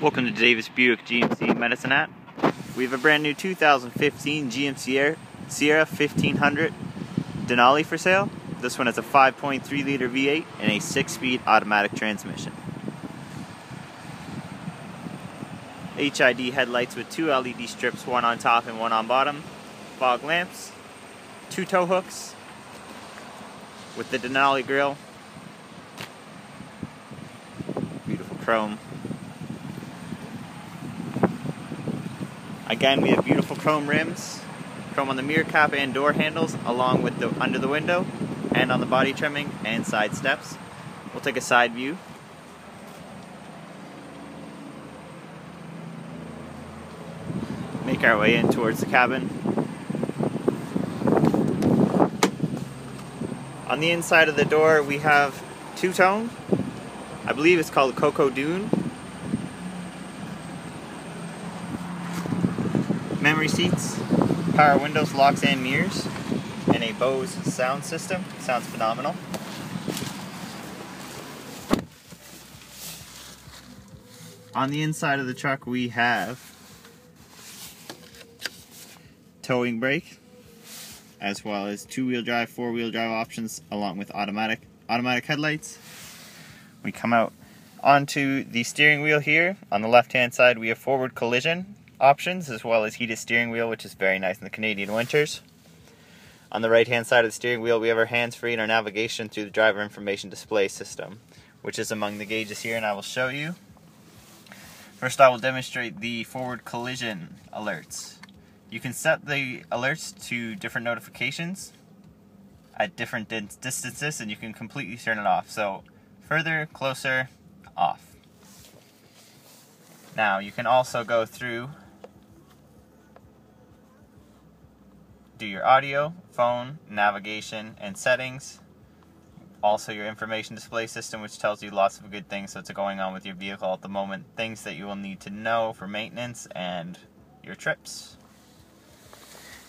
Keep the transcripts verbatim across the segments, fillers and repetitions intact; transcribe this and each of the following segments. Welcome to Davis Buick G M C Medicine Hat. We have a brand new two thousand fifteen G M C Sierra fifteen hundred Denali for sale. This one has a five point three liter V eight and a six speed automatic transmission. H I D headlights with two L E D strips, one on top and one on bottom. Fog lamps, two tow hooks with the Denali grille. Beautiful chrome. Again, we have beautiful chrome rims, chrome on the mirror cap and door handles, along with the under the window, and on the body trimming and side steps. We'll take a side view. Make our way in towards the cabin. On the inside of the door, we have two-tone. I believe it's called Cocoa Dune. Memory seats, power windows, locks and mirrors, and a Bose sound system. Sounds phenomenal. On the inside of the truck we have towing brake, as well as two-wheel drive, four-wheel drive options, along with automatic, automatic headlights. We come out onto the steering wheel here. On the left-hand side we have forward collision options, as well as heated steering wheel, which is very nice in the Canadian winters. On the right hand side of the steering wheel we have our hands free and our navigation through the driver information display system, which is among the gauges here, and I will show you. First I will demonstrate the forward collision alerts. You can set the alerts to different notifications at different distances, and you can completely turn it off. So further, closer, off. Now you can also go through, do your audio, phone, navigation, and settings. Also your information display system, which tells you lots of good things that's going on with your vehicle at the moment, things that you will need to know for maintenance and your trips.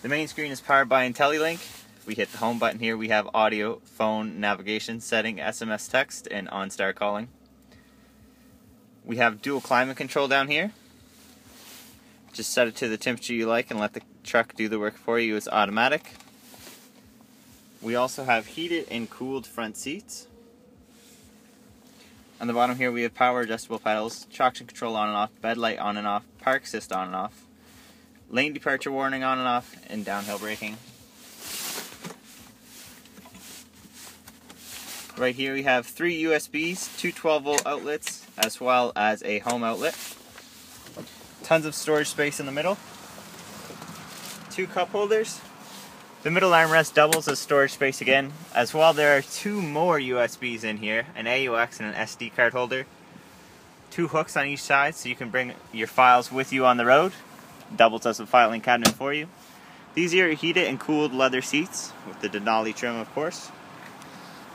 The main screen is powered by IntelliLink. If we hit the home button here, we have audio, phone, navigation, setting, S M S text, and OnStar calling. We have dual climate control down here. Just set it to the temperature you like and let the truck do the work for you. It's automatic. We also have heated and cooled front seats. On the bottom here we have power adjustable pedals, traction control on and off, bed light on and off, park assist on and off, lane departure warning on and off, and downhill braking. Right here we have three U S Bs, two twelve volt outlets, as well as a home outlet. Tons of storage space in the middle. Two cup holders. The middle armrest doubles as storage space again. As well, there are two more U S Bs in here, an A U X and an S D card holder. Two hooks on each side so you can bring your files with you on the road. Doubles as a filing cabinet for you. These are heated and cooled leather seats with the Denali trim, of course.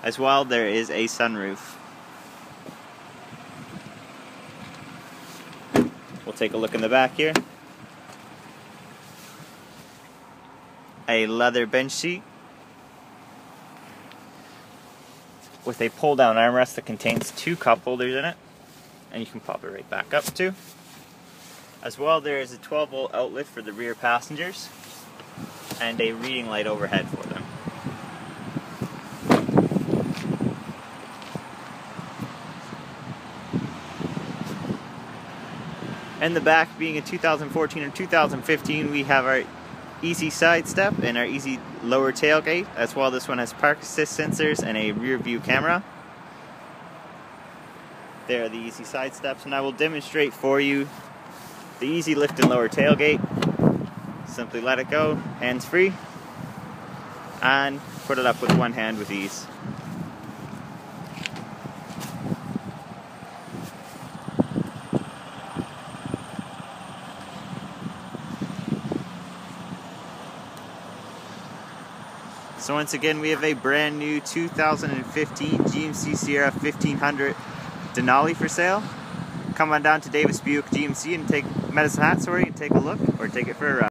As well, there is a sunroof. We'll take a look in the back here. A leather bench seat with a pull-down armrest that contains two cup holders in it, and you can pop it right back up too. As well, there is a twelve volt outlet for the rear passengers and a reading light overhead for them. In the back, being a two thousand fourteen or two thousand fifteen, we have our easy side step and our easy lower tailgate. As well, this one has park assist sensors and a rear view camera. There are the easy side steps, and I will demonstrate for you the easy lift and lower tailgate. Simply let it go, hands free, and put it up with one hand with ease. So once again, we have a brand new two thousand fifteen G M C Sierra fifteen hundred Denali for sale. Come on down to Davis Buick G M C and take Medicine Hat, sorry, and take a look, or take it for a ride.